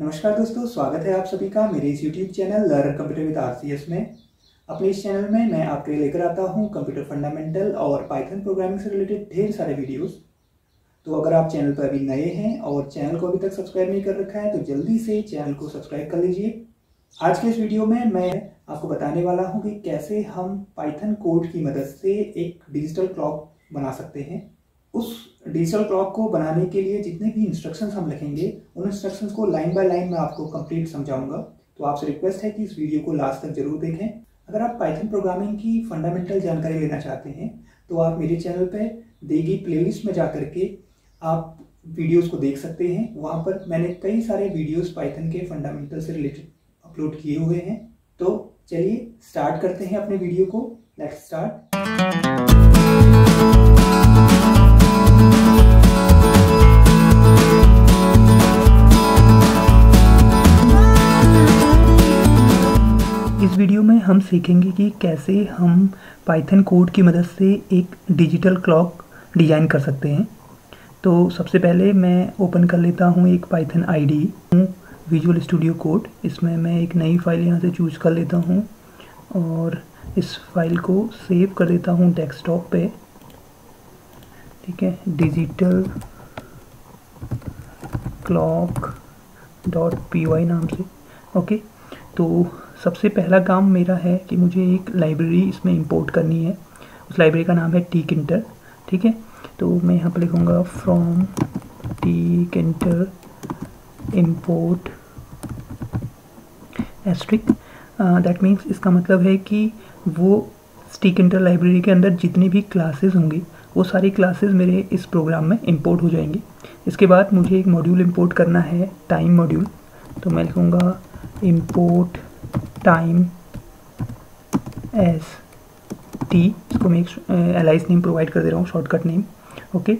नमस्कार दोस्तों, स्वागत है आप सभी का मेरे इस YouTube channel learn computer with RCS में। अपने इस चैनल में मैं आपके लिए लेकर आता हूं कंप्यूटर फंडामेंटल और पाइथन प्रोग्रामिंग से रिलेटेड ढेर सारे वीडियोस। तो अगर आप चैनल पर अभी नए हैं और चैनल को अभी तक सब्सक्राइब नहीं कर रखा है तो जल्दी से चैनल को सब्सक्राइब कर लीजिए। आज के इस वीडियो में मैं आपको बताने वाला हूँ कि कैसे हम पाइथन कोड की मदद से एक डिजिटल क्लॉक बना सकते हैं। उस डिजिटल क्लॉक को बनाने के लिए जितने भी इंस्ट्रक्शंस हम लिखेंगे उन इंस्ट्रक्शंस को लाइन बाय लाइन मैं आपको कंप्लीट समझाऊंगा। तो आपसे रिक्वेस्ट है कि इस वीडियो को लास्ट तक जरूर देखें। अगर आप पाइथन प्रोग्रामिंग की फंडामेंटल जानकारी लेना चाहते हैं तो आप मेरे चैनल पर दी गई प्लेलिस्ट में जा करके आप वीडियोज़ को देख सकते हैं। वहाँ पर मैंने कई सारे वीडियोज़ पाइथन के फंडामेंटल से रिलेटेड अपलोड किए हुए हैं। तो चलिए स्टार्ट करते हैं अपने वीडियो को। Let's start. इस वीडियो में हम सीखेंगे कि कैसे हम पाइथन कोड की मदद से एक डिजिटल क्लॉक डिज़ाइन कर सकते हैं। तो सबसे पहले मैं ओपन कर लेता हूं एक Python ID visual studio code. इसमें मैं एक नई फाइल यहां से चूज कर लेता हूं और इस फाइल को सेव कर देता हूं डेस्कटॉप पे। ठीक है, डिजिटल क्लॉक .py नाम से। ओके, तो सबसे पहला काम मेरा है कि मुझे एक लाइब्रेरी इसमें इंपोर्ट करनी है। उस लाइब्रेरी का नाम है Tkinter। ठीक है, तो मैं यहाँ पर लिखूँगा from Tkinter import ***। That means इसका मतलब है कि वो Tkinter लाइब्रेरी के अंदर जितनी भी क्लासेस होंगी वो सारी क्लासेस मेरे इस प्रोग्राम में इंपोर्ट हो जाएंगी। इसके बाद मुझे एक मॉड्यूल इंपोर्ट करना है, टाइम मॉड्यूल। तो मैं लिखूँगा इम्पोर्ट टाइम एस टी। इसको मैं एक एलाइज नेम प्रोवाइड कर दे रहा हूँ, शॉर्टकट नेम। ओके,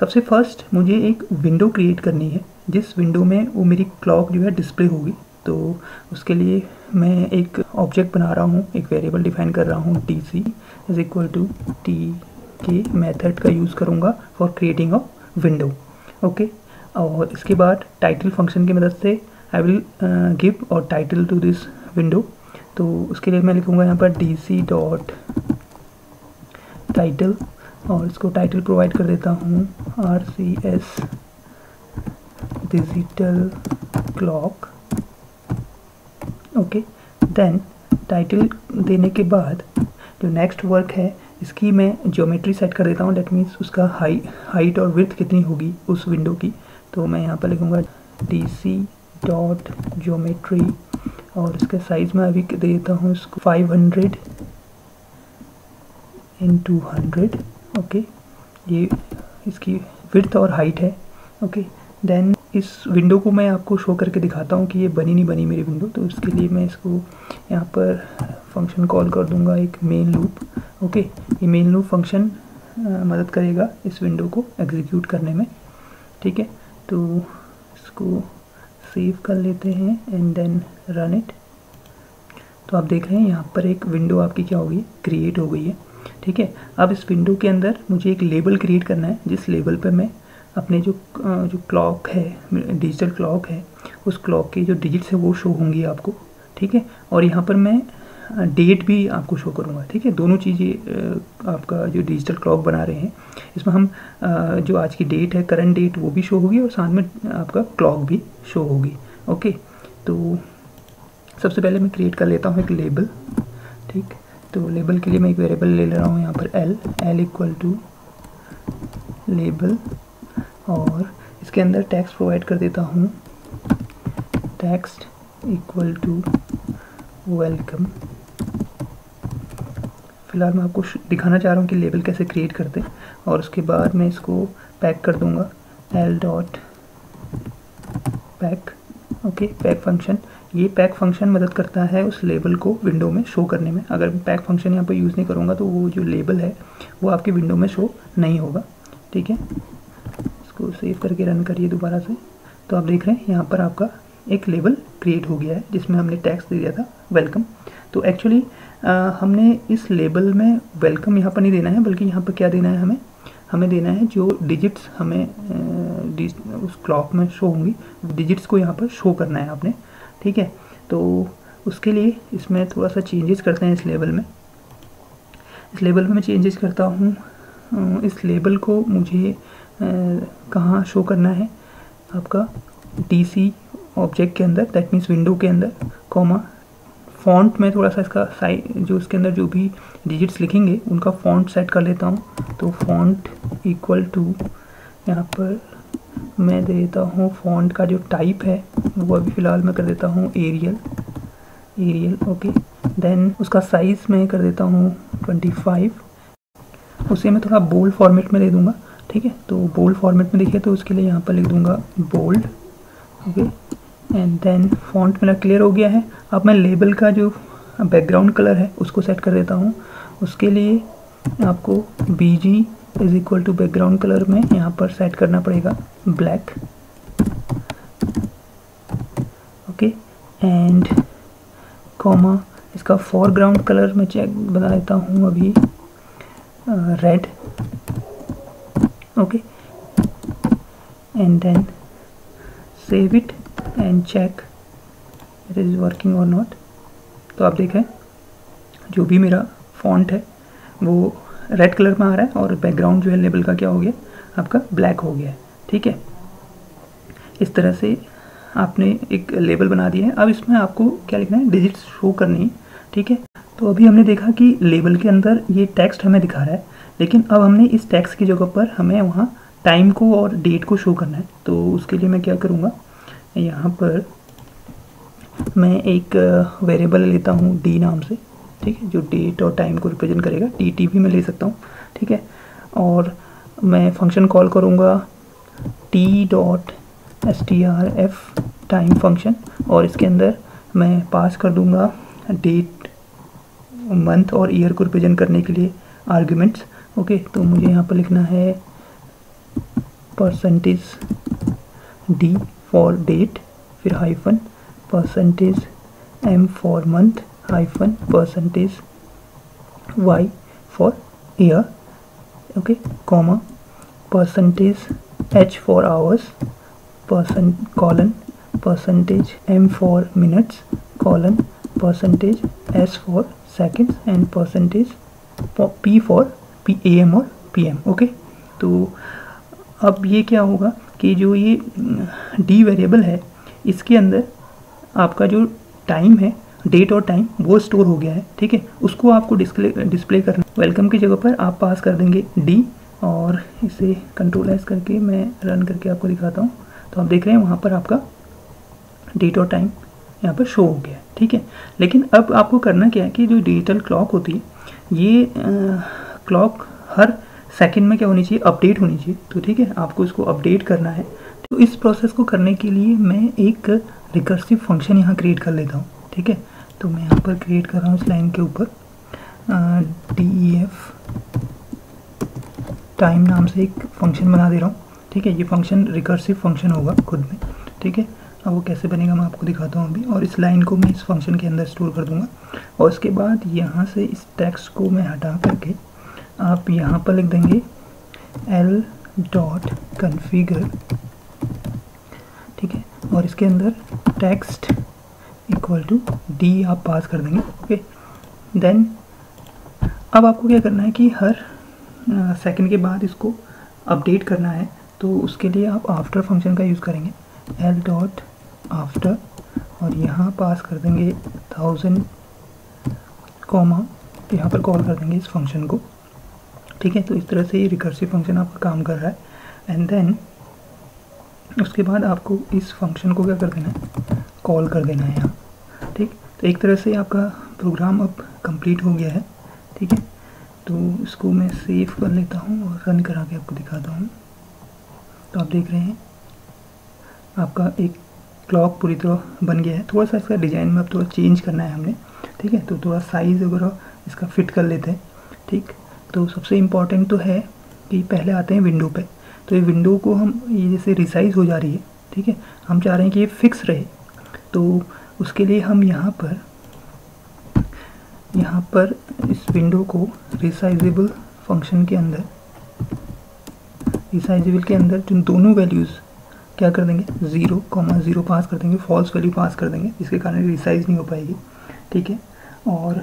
सबसे फर्स्ट मुझे एक विंडो क्रिएट करनी है जिस विंडो में वो मेरी क्लॉक जो है डिस्प्ले होगी। तो उसके लिए मैं एक ऑब्जेक्ट बना रहा हूँ, एक वेरिएबल डिफाइन कर रहा हूँ। T C is equal to T के मैथड का यूज़ करूँगा for creating a window. Okay, और इसके बाद टाइटल फंक्शन की मदद से आई विल गिव और टाइटल टू दिस विंडो। तो उसके लिए मैं लिखूँगा यहाँ पर dc डॉट टाइटल और इसको टाइटल प्रोवाइड कर देता हूँ RCS digital clock. Okay, then title देने के बाद जो नेक्स्ट वर्क है इसकी मैं ज्योमेट्री सेट कर देता हूँ। डेट मीन्स उसका हाइट और विड्थ कितनी होगी उस विंडो की। तो मैं यहाँ पर लिखूँगा dc डॉट ज्योमेट्री और इसके साइज़ में अभी दे देता हूँ इसको 500 × 200। ओके, ये इसकी विड्थ और हाइट है। ओके, देन इस विंडो को मैं आपको शो करके दिखाता हूँ कि ये बनी नहीं बनी मेरी विंडो। तो उसके लिए मैं इसको यहाँ पर फंक्शन कॉल कर दूँगा, एक मेन लूप। ओके, ये मेन लूप फंक्शन मदद करेगा इस विंडो को एग्जीक्यूट करने में। ठीक है, तो इसको सेव कर लेते हैं एंड देन रन इट। तो आप देख रहे हैं यहाँ पर एक विंडो आपकी क्या हो गई, क्रिएट हो गई है। ठीक है, अब इस विंडो के अंदर मुझे एक लेबल क्रिएट करना है जिस लेबल पे मैं अपने जो क्लॉक है, डिजिटल क्लॉक है, उस क्लॉक के जो डिजिट्स है वो शो होंगी आपको। ठीक है, और यहाँ पर मैं डेट भी आपको शो करूँगा। ठीक है, दोनों चीज़ें आपका जो डिजिटल क्लॉक बना रहे हैं इसमें हम जो आज की डेट है, करंट डेट, वो भी शो होगी और साथ में आपका क्लॉक भी शो होगी। ओके, तो सबसे पहले मैं क्रिएट कर लेता हूँ एक लेबल। ठीक, तो लेबल के लिए मैं एक वेरिएबल ले रहा हूँ यहाँ पर एल इक्वल टू लेबल और इसके अंदर टेक्स्ट प्रोवाइड कर देता हूँ, टेक्स्ट इक्वल टू वेलकम। फिलहाल मैं आपको दिखाना चाह रहा हूँ कि लेबल कैसे क्रिएट करते हैं और उसके बाद मैं इसको पैक कर दूँगा L dot pack. Okay, pack function, ये पैक फंक्शन मदद करता है उस लेबल को विंडो में शो करने में। अगर पैक फंक्शन यहाँ पर यूज़ नहीं करूँगा तो वो जो लेबल है वो आपकी विंडो में शो नहीं होगा। ठीक है, इसको सेव करके रन करिए दोबारा से। तो आप देख रहे हैं यहाँ पर आपका एक लेबल क्रिएट हो गया है जिसमें हमने टेक्स्ट दे दिया था वेलकम। तो एक्चुअली हमने इस लेबल में वेलकम यहाँ पर नहीं देना है, बल्कि यहाँ पर क्या देना है हमें देना है जो डिजिट्स हमें उस क्लॉक में शो होंगी, डिजिट्स को यहाँ पर शो करना है आपने, ठीक है। तो उसके लिए इसमें थोड़ा सा चेंजेस करते हैं इस लेवल में। इस लेवल में मैं चेंजेस करता हूँ। इस लेवल को मुझे कहाँ शो करना है, आपका डीसी ऑब्जेक्ट के अंदर, दैट मीन्स विंडो के अंदर, कॉमा फॉन्ट में थोड़ा सा इसका साइज, जो इसके अंदर जो भी डिजिट्स लिखेंगे उनका फॉन्ट सेट कर लेता हूँ। तो फॉन्ट इक्वल टू यहाँ पर मैं दे देता हूँ, फॉन्ट का जो टाइप है वो अभी फ़िलहाल मैं कर देता हूँ एरियल, ओके। देन उसका साइज़ मैं कर देता हूँ 25। उसे मैं थोड़ा बोल्ड फॉर्मेट में दे दूँगा, ठीक है। तो बोल्ड फॉर्मेट में देखिए, तो उसके लिए यहाँ पर लिख दूँगा bold, okay. And then font मेरा क्लियर हो गया है। अब मैं लेबल का जो बैकग्राउंड कलर है उसको सेट कर देता हूँ। उसके लिए आपको B G is equal to background colour में यहाँ पर सेट करना पड़ेगा ब्लैक, ओके। एंड कॉमा इसका फोरग्राउंड कलर में चेक बना लेता हूँ अभी red, okay. And then save it and check it is working और नॉट। तो आप देखें जो भी मेरा फॉन्ट है वो रेड कलर में आ रहा है और बैकग्राउंड जो है लेबल का क्या हो गया आपका ब्लैक हो गया है, ठीक है। इस तरह से आपने एक लेबल बना दिया है। अब इसमें आपको क्या लिखना है, डिजिट्स शो करनी है, ठीक है। तो अभी हमने देखा कि लेबल के अंदर ये टेक्स्ट हमें दिखा रहा है, लेकिन अब हमने इस टेक्स्ट की जगह पर हमें वहाँ टाइम को और डेट को शो करना है। तो उसके लिए मैं क्या करूँगा, यहाँ पर मैं एक वेरिएबल लेता हूँ डी नाम से, ठीक है, जो डेट और टाइम को रिप्रेजेंट करेगा। डी टी भी मैं ले सकता हूँ, ठीक है। और मैं फंक्शन कॉल करूँगा T dot S T R F time function, और इसके अंदर मैं पास कर दूँगा डेट, मंथ और ईयर को रिप्रेजेंट करने के लिए आर्ग्यूमेंट्स, ओके। तो मुझे यहाँ पर लिखना है %d फॉर डेट, फिर hyphen %m for month, hyphen %y for year, okay, comma %h for hours, colon %m for minutes, colon %s for seconds and %p for am और pm, ओके। तो अब ये क्या होगा कि जो ये d वेरिएबल है इसके अंदर आपका जो टाइम है, डेट और टाइम, वो स्टोर हो गया है, ठीक है। उसको आपको डिस्प्ले करना, वेलकम की जगह पर आप पास कर देंगे d, और इसे कंट्रोल एस करके मैं रन करके आपको दिखाता हूँ। तो आप देख रहे हैं वहाँ पर आपका डेट और टाइम यहाँ पर शो हो गया है, ठीक है। लेकिन अब आपको करना क्या है कि जो डिजिटल क्लॉक होती है, ये क्लॉक हर सेकंड में क्या होनी चाहिए, अपडेट होनी चाहिए। तो ठीक है, आपको इसको अपडेट करना है। तो इस प्रोसेस को करने के लिए मैं एक रिकर्सिव फंक्शन यहाँ क्रिएट कर लेता हूँ, ठीक है। तो मैं यहाँ पर क्रिएट कर रहा हूँ इस लाइन के ऊपर def टाइम नाम से एक फंक्शन बना दे रहा हूँ, ठीक है। ये फंक्शन रिकर्सिव फंक्शन होगा खुद में, ठीक है। अब वो कैसे बनेगा मैं आपको दिखाता हूँ अभी। और इस लाइन को मैं इस फंक्शन के अंदर स्टोर कर दूँगा, और उसके बाद यहाँ से इस टेक्स्ट को मैं हटा करके आप यहाँ पर लिख देंगे l डॉट कन्फिगर, ठीक है। और इसके अंदर टेक्स्ट इक्वल टू d आप पास कर देंगे, ओके। देन अब आपको क्या करना है कि हर सेकंड के बाद इसको अपडेट करना है। तो उसके लिए आप आफ्टर फंक्शन का यूज़ करेंगे l डॉट आफ्टर, और यहाँ पास कर देंगे 1000 कॉमा, यहाँ पर कॉल कर देंगे इस फंक्शन को, ठीक है। तो इस तरह से ये रिकर्सिव फंक्शन आपका काम कर रहा है। एंड देन उसके बाद आपको इस फंक्शन को क्या कर देना है, कॉल कर देना है यहाँ, ठीक। तो एक तरह से आपका प्रोग्राम अब कंप्लीट हो गया है, ठीक है। तो इसको मैं सेव कर लेता हूँ और रन करा के आपको दिखाता हूँ। तो आप देख रहे हैं आपका एक क्लॉक पूरी तरह बन गया है। थोड़ा सा इसका डिज़ाइन में अब थोड़ा चेंज करना है हमने, ठीक है। तो थोड़ा साइज़ वगैरह इसका फिट कर लेते हैं, ठीक। तो सबसे इम्पॉर्टेंट तो है कि पहले आते हैं विंडो पे। तो ये विंडो को हम, ये जैसे रिसाइज हो जा रही है, ठीक है, हम चाह रहे हैं कि ये फिक्स रहे। तो उसके लिए हम यहाँ पर इस विंडो को रिसाइजेबल फंक्शन के अंदर, रिसाइजेबल के अंदर जो दोनों वैल्यूज़ क्या कर देंगे 0,0 पास कर देंगे, फॉल्स वैल्यू पास कर देंगे, जिसके कारण रिसाइज नहीं हो पाएगी। ठीक है, और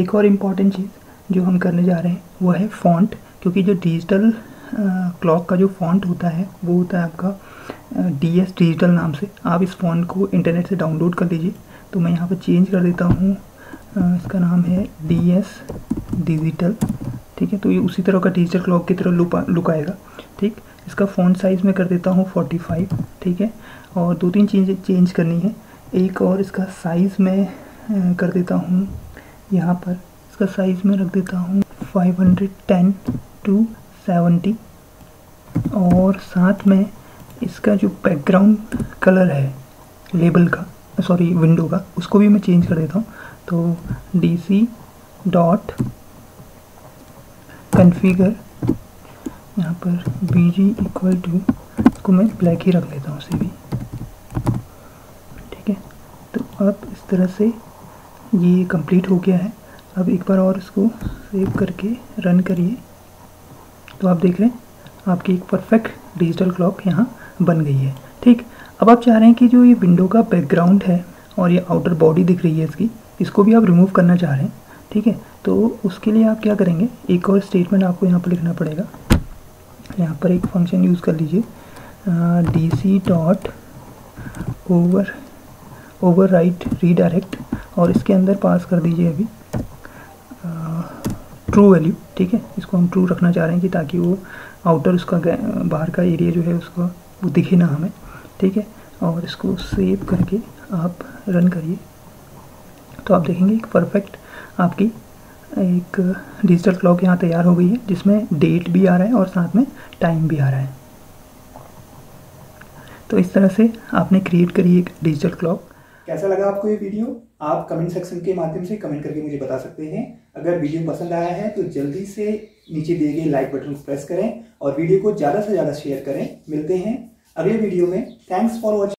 एक और इम्पॉर्टेंट चीज़ जो हम करने जा रहे हैं वो है फॉन्ट, क्योंकि जो डिजिटल क्लॉक का जो फॉन्ट होता है वो होता है आपका DS डिजिटल नाम से। आप इस फॉन्ट को इंटरनेट से डाउनलोड कर लीजिए। तो मैं यहाँ पर चेंज कर देता हूँ, इसका नाम है DS डिजिटल। ठीक है, तो ये उसी तरह का डिजिटल क्लॉक की तरह लुक आएगा। ठीक, इसका फ़ॉन्ट साइज़ मैं कर देता हूँ 45। ठीक है, और दो तीन चीज़ें चेंज करनी है। एक और इसका साइज़ मैं कर देता हूँ, यहाँ पर इसका साइज़ मैं रख देता हूँ 510 to 70। और साथ में इसका जो बैकग्राउंड कलर है लेबल का, सॉरी विंडो का, उसको भी मैं चेंज कर देता हूँ। तो DC.configure यहाँ पर BG = इसको मैं ब्लैक ही रख लेता हूँ उसे भी। ठीक है, तो अब इस तरह से ये कंप्लीट हो गया है। अब एक बार और इसको सेव करके रन करिए, तो आप देख रहे हैं आपकी एक परफेक्ट डिजिटल क्लॉक यहाँ बन गई है। ठीक, अब आप चाह रहे हैं कि जो ये विंडो का बैकग्राउंड है और ये आउटर बॉडी दिख रही है इसकी, इसको भी आप रिमूव करना चाह रहे हैं। ठीक है, तो उसके लिए आप क्या करेंगे, एक और स्टेटमेंट आपको यहाँ पर लिखना पड़ेगा। यहाँ पर एक फंक्शन यूज़ कर लीजिए, DC.override redirect, और इसके अंदर पास कर दीजिए अभी ट्रू वैल्यू। ठीक है, इसको हम ट्रू रखना चाह रहे हैं कि ताकि वो आउटर उसका बाहर का एरिया जो है उसका वो दिखे ना हमें। ठीक है, और इसको सेव करके आप रन करिए, तो आप देखेंगे एक परफेक्ट आपकी एक डिजिटल क्लॉक यहाँ तैयार हो गई है, जिसमें डेट भी आ रहा है और साथ में टाइम भी आ रहा है। तो इस तरह से आपने क्रिएट करी एक डिजिटल क्लॉक। कैसा लगा आपको ये वीडियो? आप कमेंट सेक्शन के माध्यम से कमेंट करके मुझे बता सकते हैं। अगर वीडियो पसंद आया है तो जल्दी से नीचे दिए गए लाइक बटन को प्रेस करें और वीडियो को ज़्यादा से ज़्यादा शेयर करें। मिलते हैं अगले वीडियो में। Thanks for watching.